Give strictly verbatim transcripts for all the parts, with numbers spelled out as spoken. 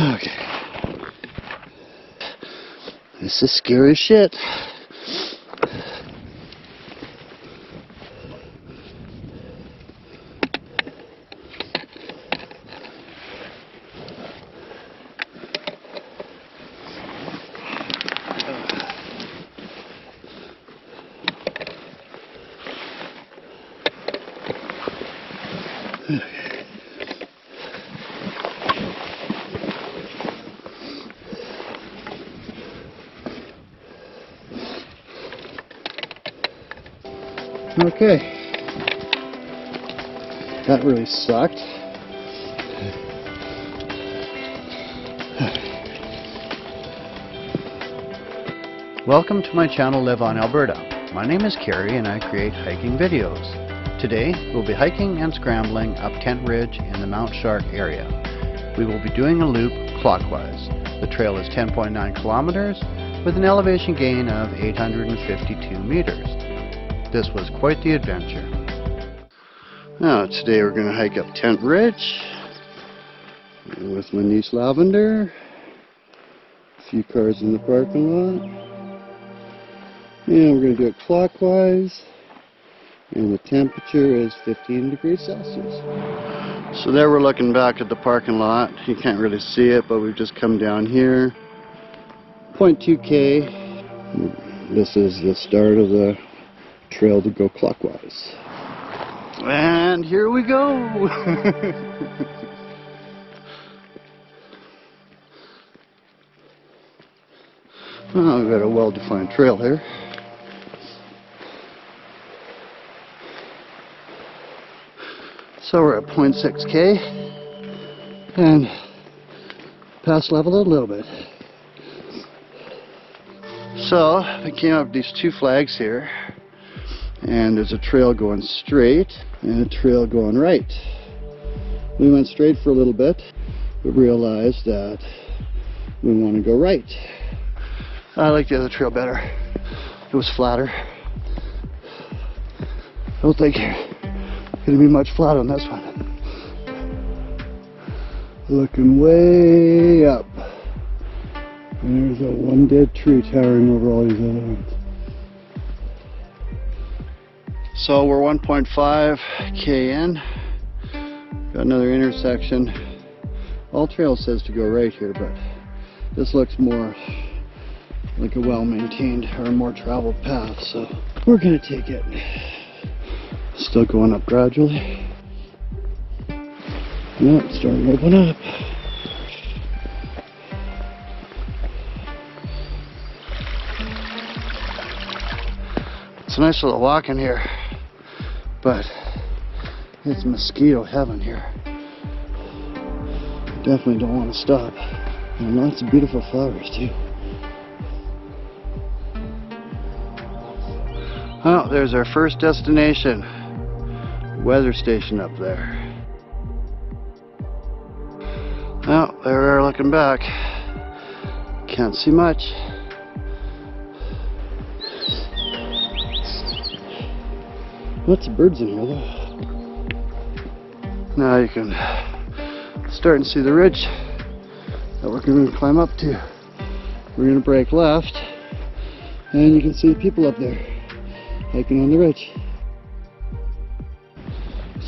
Okay. This is scary as shit. Okay, that really sucked. Welcome to my channel Live on Alberta. My name is Kerry and I create hiking videos. Today we'll be hiking and scrambling up Tent Ridge in the Mount Shark area. We will be doing a loop clockwise. The trail is ten point nine kilometers with an elevation gain of eight hundred fifty-two meters. This was quite the adventure. Now, today we're going to hike up Tent Ridge with my niece Lavender. A few cars in the parking lot. And we're going to do it clockwise. And the temperature is fifteen degrees Celsius. So there we're looking back at the parking lot. You can't really see it, but we've just come down here. zero point two K. This is the start of the trail to go clockwise. And here we go! Well, we've got a well-defined trail here. So we're at zero point six K and past level a little bit. So we came up with these two flags here. And there's a trail going straight and a trail going right. We went straight for a little bit, but realized that we want to go right. I like the other trail better. It was flatter. I don't think it's going to be much flat on this one. Looking way up. And there's that one dead tree towering over all these other ones. So we're one point five K in, got another intersection. All trail says to go right here, but this looks more like a well-maintained or more traveled path, so we're gonna take it. Still going up gradually. Yeah, it's starting to open up. It's a nice little walk in here, but it's mosquito heaven here. Definitely don't want to stop. And lots of beautiful flowers too. Oh, there's our first destination. Weather station up there. Oh, there we are looking back. Can't see much. Lots of birds in here though. Now you can start and see the ridge that we're going to climb up to. We're going to break left and you can see the people up there hiking on the ridge.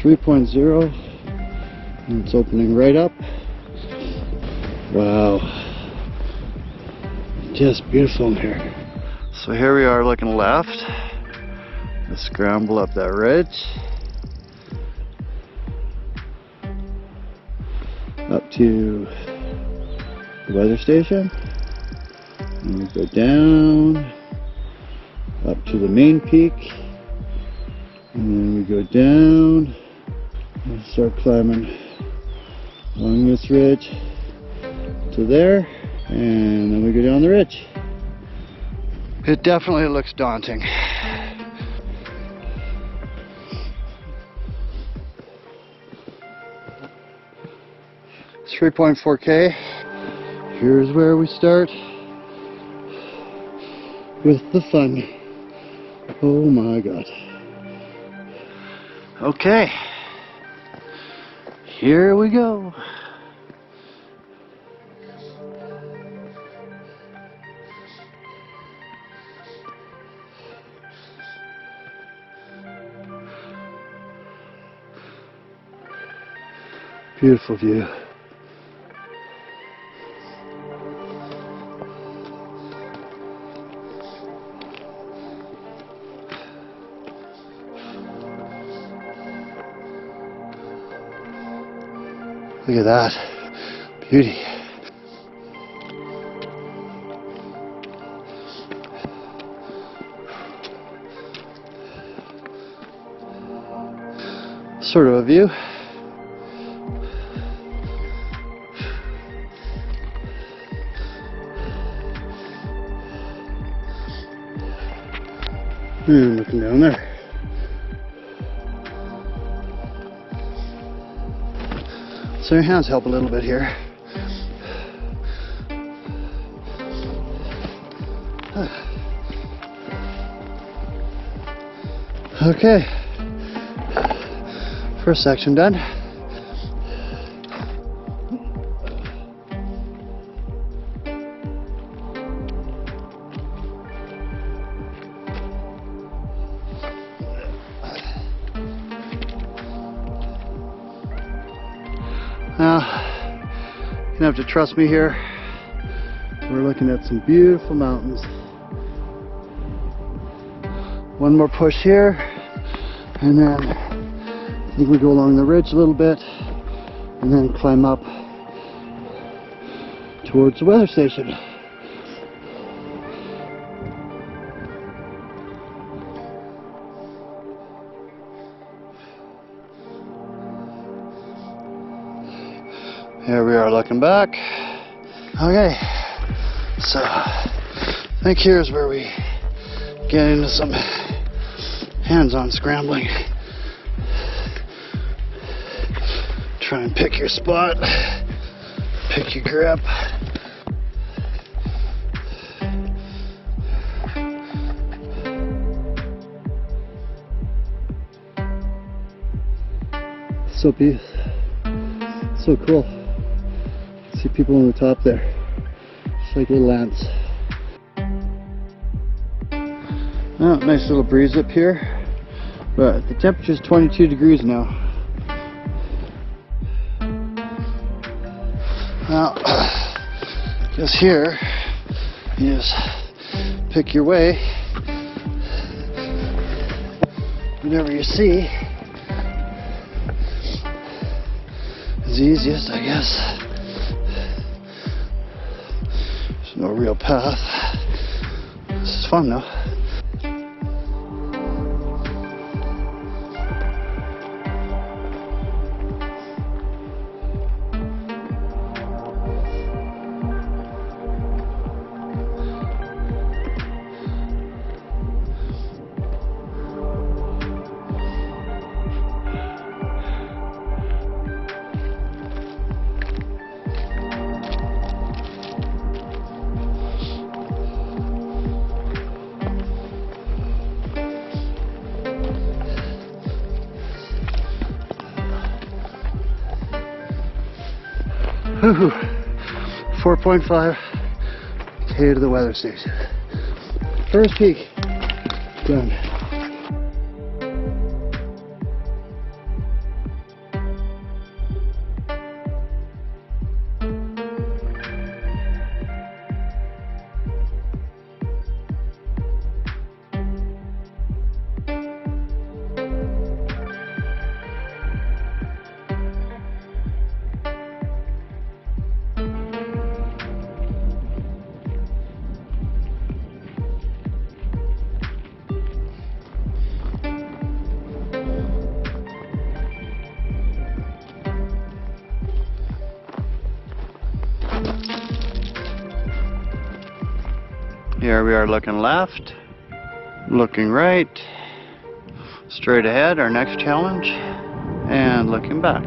three point zero and it's opening right up. Wow. Just beautiful in here. So here we are looking left. Let's scramble up that ridge. Up to the weather station. And we go down. Up to the main peak. And then we go down. And start climbing along this ridge to there. And then we go down the ridge. It definitely looks daunting. three point four K. Here's where we start with the fun. Oh my god. Okay. Here we go. Beautiful view. Look at that beauty. Sort of a view. Hmm, looking down there. So your hands help a little bit here. Okay, first section done. Have to trust me here. We're looking at some beautiful mountains. One more push here, and then I think we go along the ridge a little bit, and then climb up towards the weather station. Here we are looking back. Okay, so I think here's where we get into some hands-on scrambling. Try and pick your spot, pick your grip. So beautiful, so cool. See people on the top there, it's like little ants. Oh, nice little breeze up here, but the temperature is twenty-two degrees now. Now, just here, you just pick your way. Whatever you see is the easiest, I guess. No real path. This is fun though. four point five K to the weather station. First peak, done. Here we are looking left, looking right, straight ahead, our next challenge, and looking back.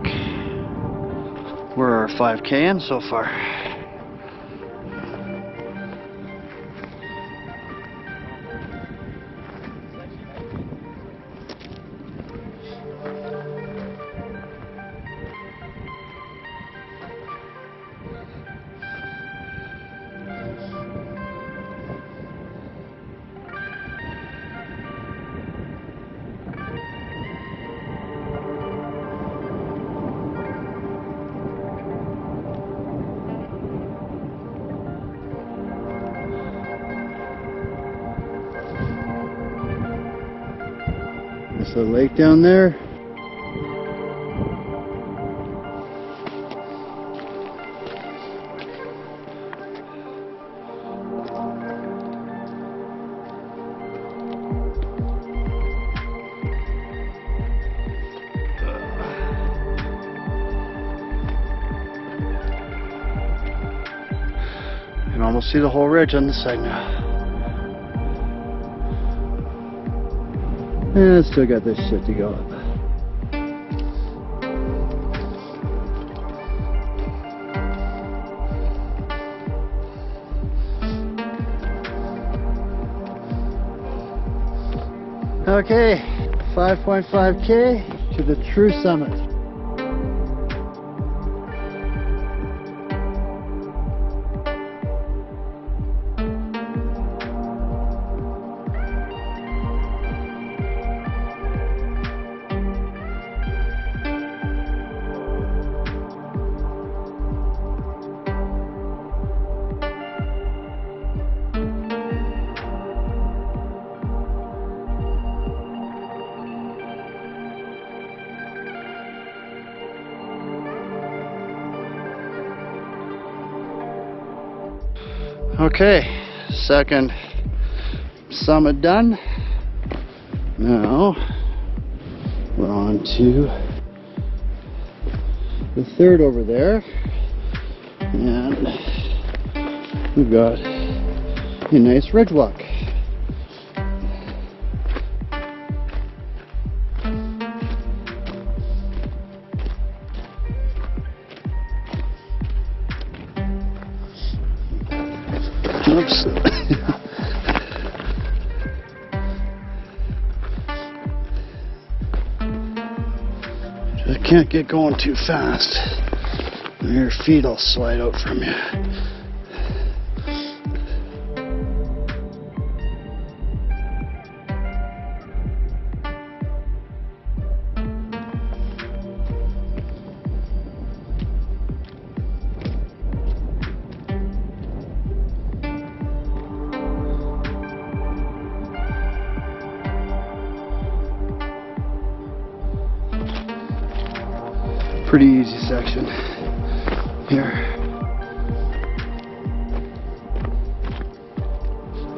We're five K in so far. That's the lake down there. You can almost see the whole ridge on this side now. And I still got this shit to go up. Okay, five point five K to the true summit. Okay, second summit done. Now we're on to the third over there, and we've got a nice ridge walk. Oops. Just can't get going too fast. Your feet will slide out from you. Pretty easy section here.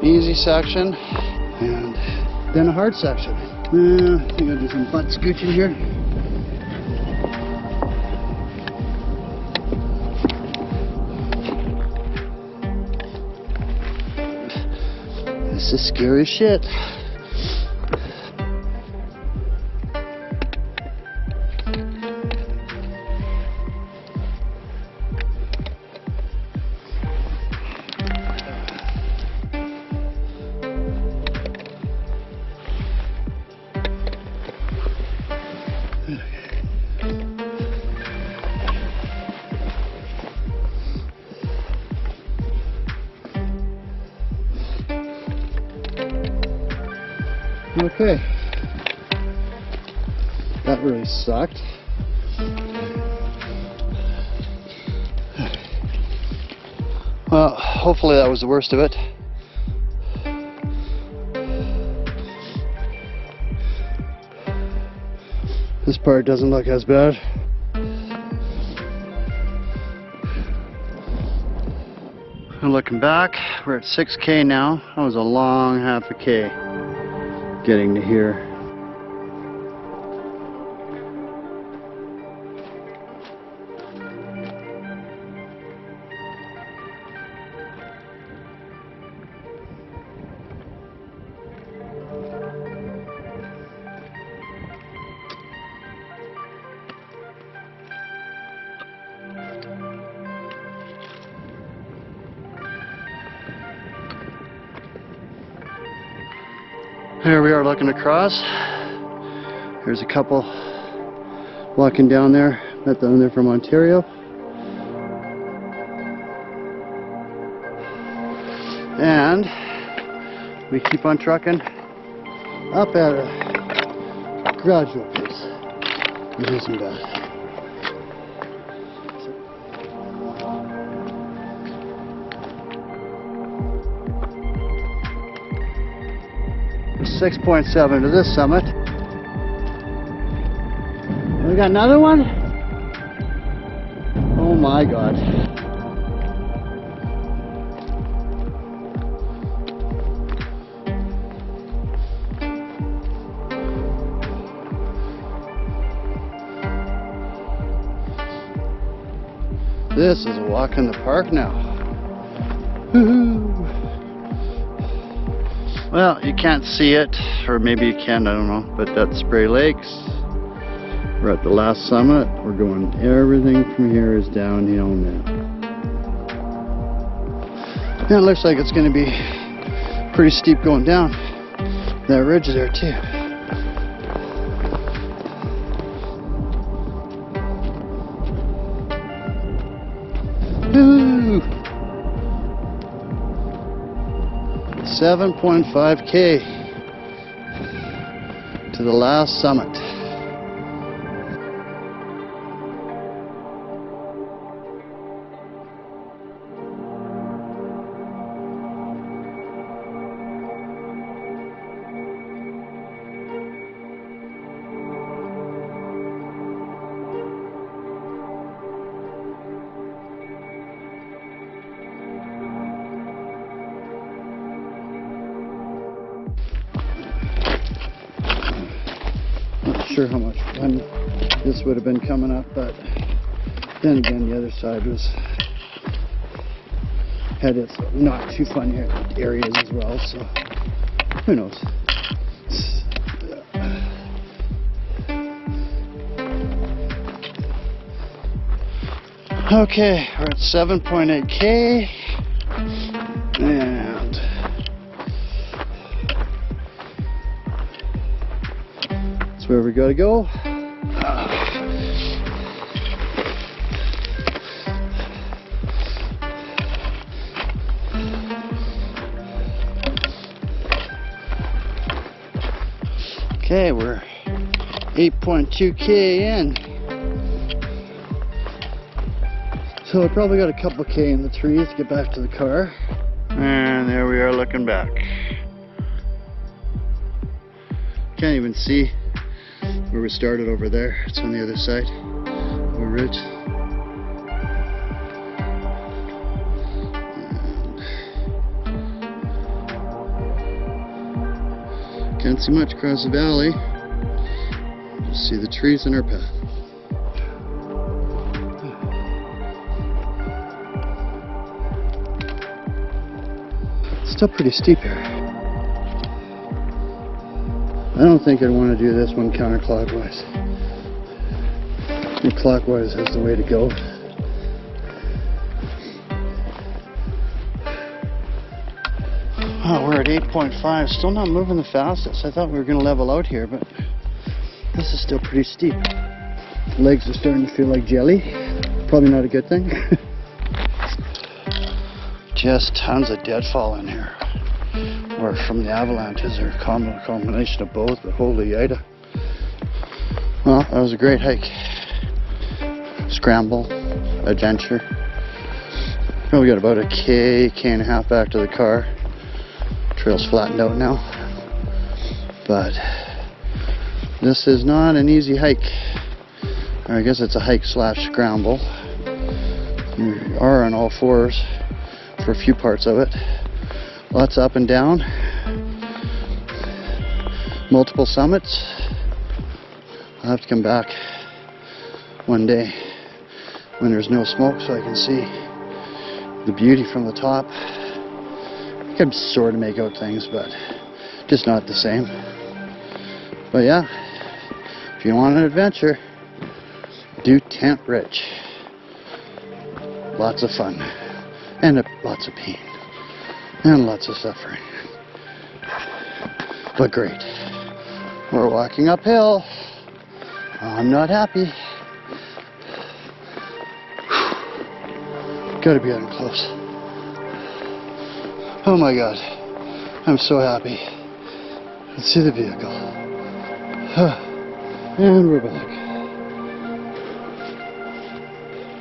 Easy section and then a hard section. Uh, I think I'll do some butt scooching here. This is scary as shit. Okay, that really sucked. Well, hopefully that was the worst of it. This part doesn't look as bad. And looking back, we're at six K now. That was a long half a K getting to here. Here we are looking across. There's a couple walking down there. Met them, they're from Ontario. And we keep on trucking up at a gradual pace. It isn't bad. six point seven to this summit. We got another one? Oh my God. This is a walk in the park now. Woohoo! Well, you can't see it, or maybe you can, I don't know, but that's Spray Lakes. We're at the last summit. We're going, everything from here is downhill now. Yeah, it looks like it's going to be pretty steep going down that ridge there too. seven point five K to the last summit. Sure how much fun this would have been coming up, but then again the other side was had its not too fun areas as well, so who knows. Okay, we're at seven point eight K and that's where we gotta go. Okay, we're eight point two K in. So I probably got a couple K in the trees to get back to the car. And there we are looking back. Can't even see where we started over there. It's on the other side of the ridge. And can't see much across the valley. Just see the trees in our path. It's still pretty steep here. I don't think I'd want to do this one counterclockwise. I think clockwise is the way to go. Oh, we're at eight point five, still not moving the fastest. I thought we were going to level out here, but this is still pretty steep. Legs are starting to feel like jelly. Probably not a good thing. Just tons of deadfall in here. Or from the avalanches, or a com combination of both, but holy yida. Well, that was a great hike. Scramble, adventure. Well, we got about a K, K and a half back to the car. Trail's flattened out now. But this is not an easy hike. Or I guess it's a hike slash scramble. You are on all fours for a few parts of it. Lots up and down, multiple summits. I'll have to come back one day when there's no smoke so I can see the beauty from the top. I can sort of make out things, but just not the same. But yeah, if you want an adventure, do Tent Ridge. Lots of fun and lots of pain. And lots of suffering, but great. We're walking uphill. I'm not happy. Gotta be getting close. Oh my God, I'm so happy. Let's see the vehicle. And we're back.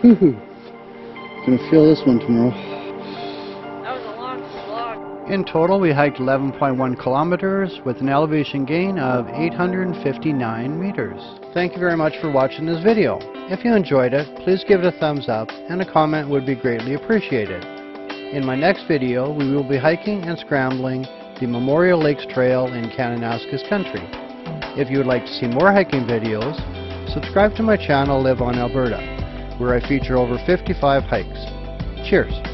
Woohoo! Gonna feel this one tomorrow. In total, we hiked eleven point one kilometers with an elevation gain of eight hundred fifty-nine meters. Thank you very much for watching this video. If you enjoyed it, please give it a thumbs up, and a comment would be greatly appreciated. In my next video, we will be hiking and scrambling the Memorial Lakes Trail in Kananaskis Country. If you would like to see more hiking videos, subscribe to my channel Live on Alberta, where I feature over fifty-five hikes. Cheers!